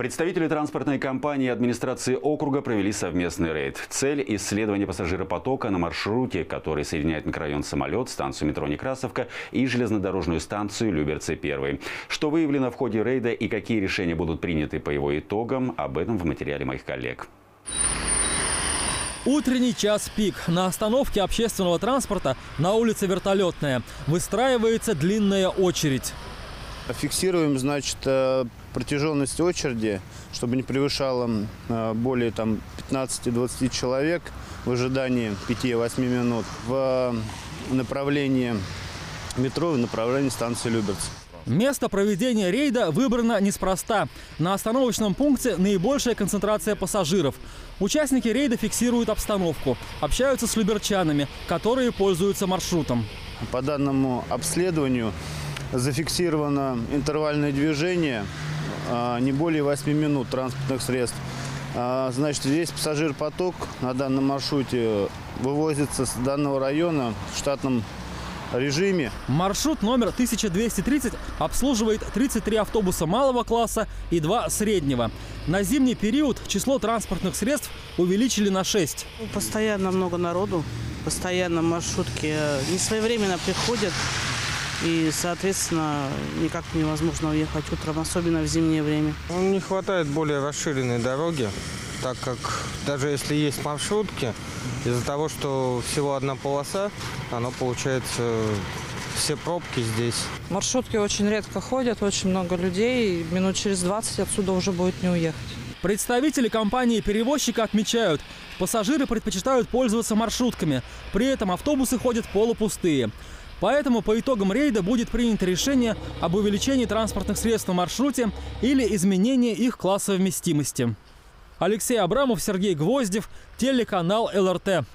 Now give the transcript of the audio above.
Представители транспортной компании и администрации округа провели совместный рейд. Цель – исследование пассажиропотока на маршруте, который соединяет микрорайон «Самолет», станцию метро «Некрасовка» и железнодорожную станцию «Люберцы-1». Что выявлено в ходе рейда и какие решения будут приняты по его итогам, об этом в материале моих коллег. Утренний час пик. На остановке общественного транспорта на улице Вертолетная выстраивается длинная очередь. Фиксируем, значит, протяженность очереди, чтобы не превышала более 15-20 человек в ожидании 5-8 минут в направлении метро, в направлении станции Люберцы. Место проведения рейда выбрано неспроста. На остановочном пункте наибольшая концентрация пассажиров. Участники рейда фиксируют обстановку, общаются с люберчанами, которые пользуются маршрутом. По данному обследованию зафиксировано интервальное движение не более 8 минут транспортных средств. Значит, весь пассажир-поток на данном маршруте вывозится с данного района в штатном режиме. Маршрут номер 1230 обслуживает 33 автобуса малого класса и 2 среднего. На зимний период число транспортных средств увеличили на 6. Постоянно много народу, постоянно маршрутки несвоевременно приходят. И, соответственно, никак невозможно уехать утром, особенно в зимнее время. Не хватает более расширенной дороги, так как даже если есть маршрутки, из-за того, что всего одна полоса, она получается все пробки здесь. Маршрутки очень редко ходят, очень много людей, минут через 20 отсюда уже будет не уехать. Представители компании-перевозчика отмечают, пассажиры предпочитают пользоваться маршрутками, при этом автобусы ходят полупустые. Поэтому по итогам рейда будет принято решение об увеличении транспортных средств на маршруте или изменении их класса вместимости. Алексей Абрамов, Сергей Гвоздев, телеканал ЛРТ.